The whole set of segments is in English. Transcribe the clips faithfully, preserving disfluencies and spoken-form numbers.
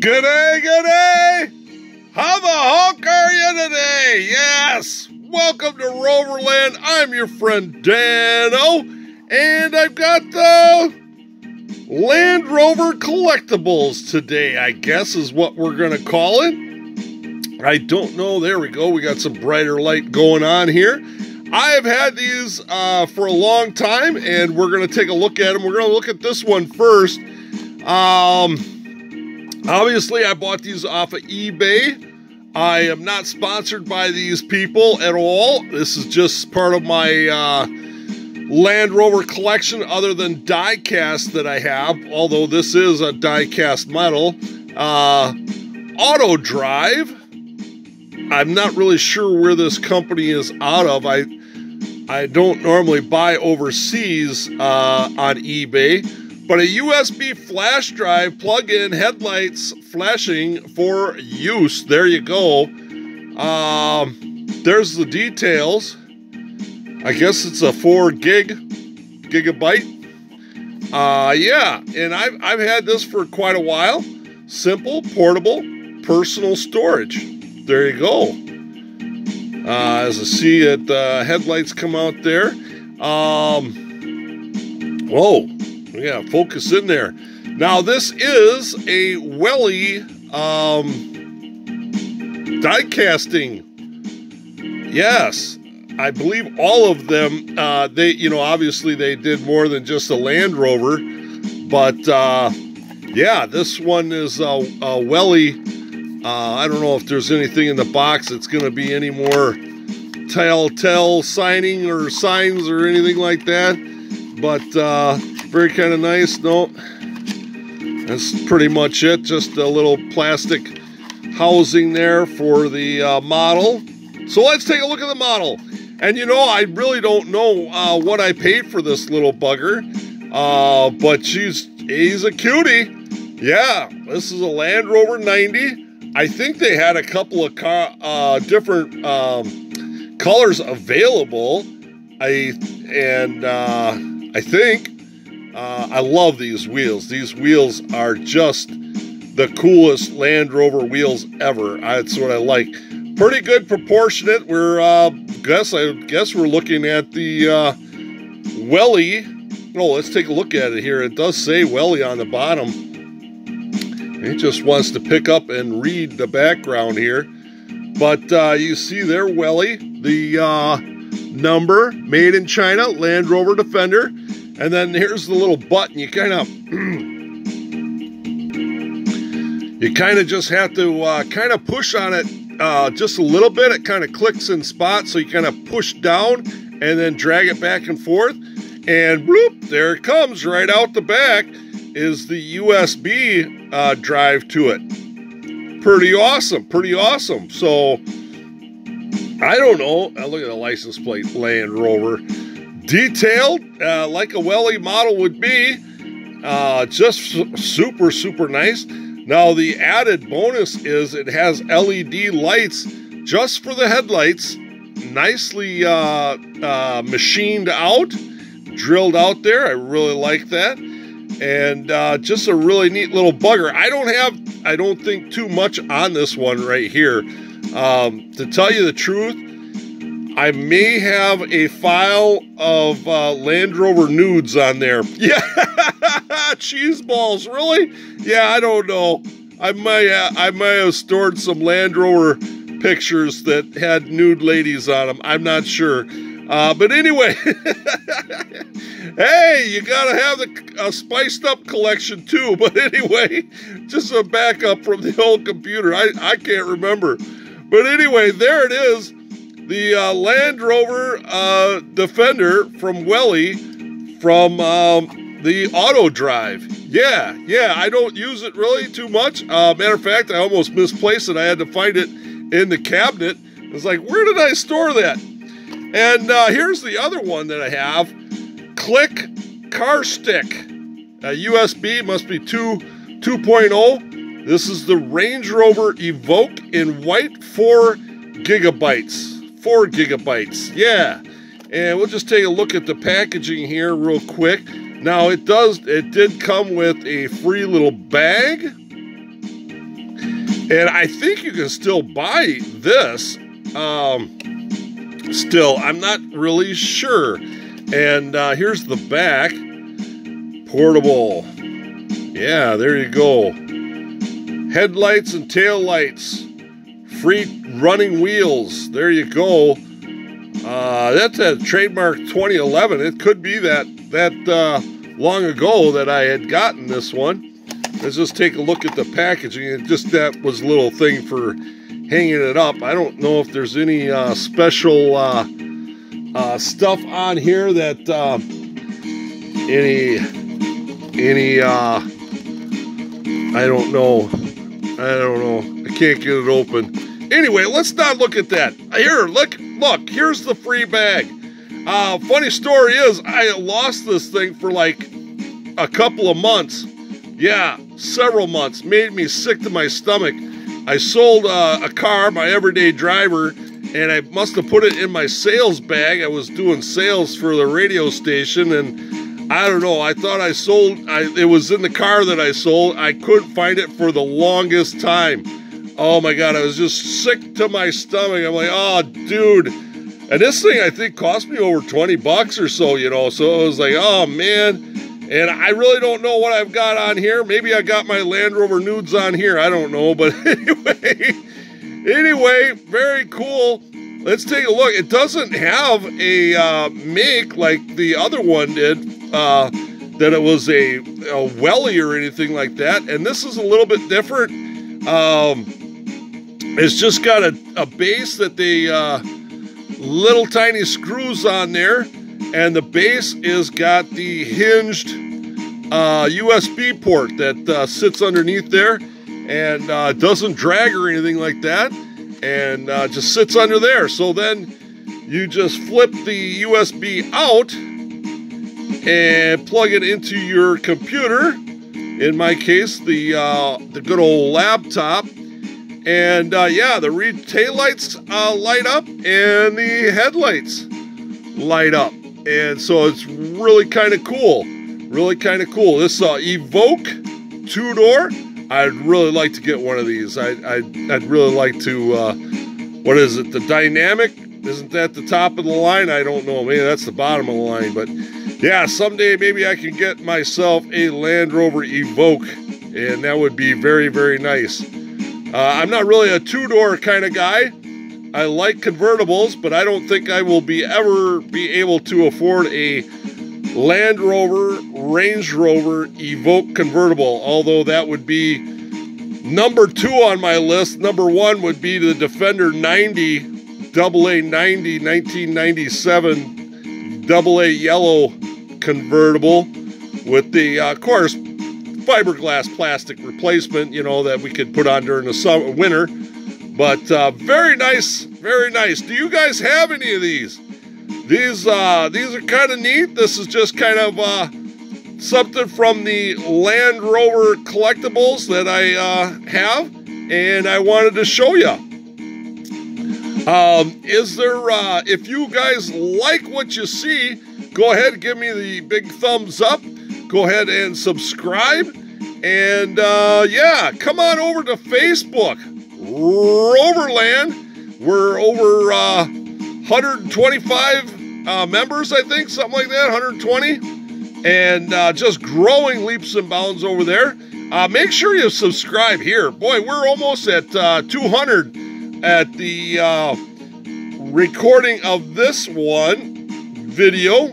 Good day, good day! How the Hulk are you today? Yes! Welcome to Roverland. I'm your friend Dano, and I've got the Land Rover Collectibles today, I guess is what we're going to call it. I don't know. There we go. We got some brighter light going on here. I have had these uh, for a long time, and we're going to take a look at them. We're going to look at this one first. Um... Obviously, I bought these off of eBay. I am not sponsored by these people at all. This is just part of my uh, Land Rover collection other than die-cast that I have, although this is a die-cast model. Uh, AutoDrive. I'm not really sure where this company is out of. I, I don't normally buy overseas uh, on eBay. But a U S B flash drive, plug-in headlights flashing for use. There you go. Um, there's the details. I guess it's a four gig, gigabyte. Uh, yeah, and I've, I've had this for quite a while. Simple, portable, personal storage. There you go. Uh, as I see it, the uh, headlights come out there. Um, whoa. Yeah, focus in there. Now, this is a Welly um, die casting. Yes, I believe all of them. Uh, they, you know, obviously they did more than just a Land Rover, but uh, yeah, this one is a, a Welly. Uh, I don't know if there's anything in the box that's going to be any more telltale signing or signs or anything like that, but. Uh, Very kind of nice. No, that's pretty much it. Just a little plastic housing there for the uh, model. So let's take a look at the model. And you know, I really don't know uh, what I paid for this little bugger, uh, but she's he's a cutie. Yeah, this is a Land Rover ninety. I think they had a couple of car, uh, different um, colors available. I and uh, I think. Uh, I love these wheels. These wheels are just the coolest Land Rover wheels ever. That's what I like. Pretty good proportionate. We're uh, guess I guess we're looking at the uh, Welly. No, oh, let's take a look at it here. It does say Welly on the bottom. It just wants to pick up and read the background here. But uh, you see there, Welly. The uh, number made in China, Land Rover Defender. And then here's the little button. You kind of, you kind of just have to uh, kind of push on it uh, just a little bit. It kind of clicks in spots, so you kind of push down and then drag it back and forth. And bloop, there it comes right out the back is the U S B uh, drive to it. Pretty awesome, pretty awesome. So I don't know. I look at the license plate, Land Rover. Detailed, uh, like a Welly model would be, uh, just su super, super nice. Now, the added bonus is it has L E D lights just for the headlights, nicely uh, uh, machined out, drilled out there. I really like that. And uh, just a really neat little bugger. I don't have, I don't think too much on this one right here. Um, to tell you the truth, I may have a file of uh, Land Rover nudes on there. Yeah, cheese balls, really? Yeah, I don't know. I might, uh, I might have stored some Land Rover pictures that had nude ladies on them. I'm not sure. Uh, but anyway, hey, you gotta have the uh, spiced up collection too. But anyway, just a backup from the old computer. I, I can't remember. But anyway, there it is. The uh, Land Rover uh, Defender from Welly from um, the AutoDrive. Yeah, yeah, I don't use it really too much. Uh, matter of fact, I almost misplaced it. I had to find it in the cabinet. I was like, where did I store that? And uh, here's the other one that I have. Click Car Stick. Uh, U S B must be two point oh. This is the Range Rover Evoque in white, four gigabytes. Four gigabytes, yeah, and we'll just take a look at the packaging here real quick. Now it does, it did come with a free little bag, And I think you can still buy this. Um, still, I'm not really sure. And uh, here's the back. Portable. Yeah, there you go. Headlights and tail lights. Free running wheels. There you go. Uh, that's a trademark twenty eleven. It could be that that uh, long ago that I had gotten this one. Let's just take a look at the packaging. It just that was a little thing for hanging it up. I don't know if there's any uh, special uh, uh, stuff on here that uh, any any uh, I don't know. I don't know. I can't get it open. Anyway, let's not look at that. Here, look. Look, here's the free bag. Uh, funny story is, I lost this thing for like a couple of months. Yeah, several months. Made me sick to my stomach. I sold uh, a car, my everyday driver, and I must have put it in my sales bag. I was doing sales for the radio station, and I don't know. I thought I sold. I, it was in the car that I sold. I couldn't find it for the longest time. Oh my God, I was just sick to my stomach. I'm like, oh, dude. And this thing, I think, cost me over twenty bucks or so, you know. So it was like, oh, man. And I really don't know what I've got on here. Maybe I got my Land Rover nudes on here. I don't know. But anyway, anyway, very cool. Let's take a look. It doesn't have a uh, make like the other one did, uh, that it was a, a Welly or anything like that. And this is a little bit different. Um... It's just got a, a base that they, uh, little tiny screws on there, and the base is got the hinged uh, U S B port that uh, sits underneath there, and uh, doesn't drag or anything like that, and uh, just sits under there. So then you just flip the U S B out and plug it into your computer, in my case, the, uh, the good old laptop. And, uh, yeah, the re tail lights uh, light up and the headlights light up. And so it's really kind of cool. Really kind of cool. This uh, Evoque two-door, I'd really like to get one of these. I, I, I'd really like to, uh, what is it, the Dynamic? Isn't that the top of the line? I don't know. Maybe that's the bottom of the line. But, yeah, someday maybe I can get myself a Land Rover Evoque. And that would be very, very nice. Uh, I'm not really a two-door kind of guy. I like convertibles, but I don't think I will be ever be able to afford a Land Rover, Range Rover, Evoque convertible, although that would be number two on my list. Number one would be the Defender ninety, double A ninety, nineteen ninety-seven, double A yellow convertible with the, uh, of course, fiberglass plastic replacement, you know, that we could put on during the summer, winter. But uh, very nice, very nice. Do you guys have any of these? These uh, these are kind of neat. This is just kind of uh, something from the Land Rover collectibles that I uh, have, and I wanted to show you. Um, is there? Uh, if you guys like what you see, go ahead and give me the big thumbs up. Go ahead and subscribe, and uh, yeah, come on over to Facebook, Roverland. We're over uh, one hundred twenty-five uh, members, I think, something like that, one hundred twenty, and uh, just growing leaps and bounds over there. Uh, make sure you subscribe here. Boy, we're almost at uh, two hundred at the uh, recording of this one video.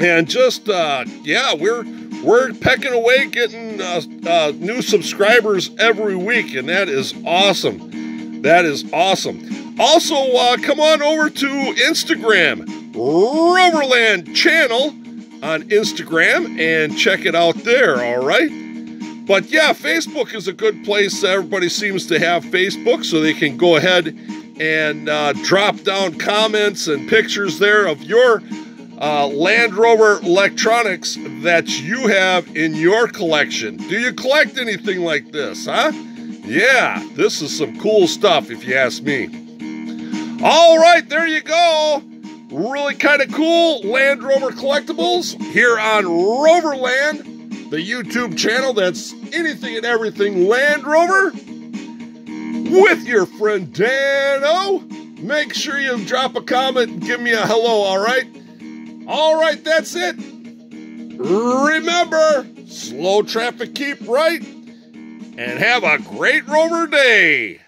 And just, uh, yeah, we're we're pecking away, getting uh, uh, new subscribers every week, and that is awesome. That is awesome. Also, uh, come on over to Instagram, Roverland channel on Instagram, and check it out there, all right? But, yeah, Facebook is a good place. Everybody seems to have Facebook, so they can go ahead and uh, drop down comments and pictures there of your Uh, Land Rover electronics that you have in your collection. Do you collect anything like this, huh? Yeah, this is some cool stuff if you ask me. All right, there you go. Really kind of cool Land Rover collectibles here on Roverland, the YouTube channel that's anything and everything Land Rover. with your friend Dano. Make sure you drop a comment and give me a hello, all right? All right, that's it. Remember, slow traffic, keep right, and have a great Rover day.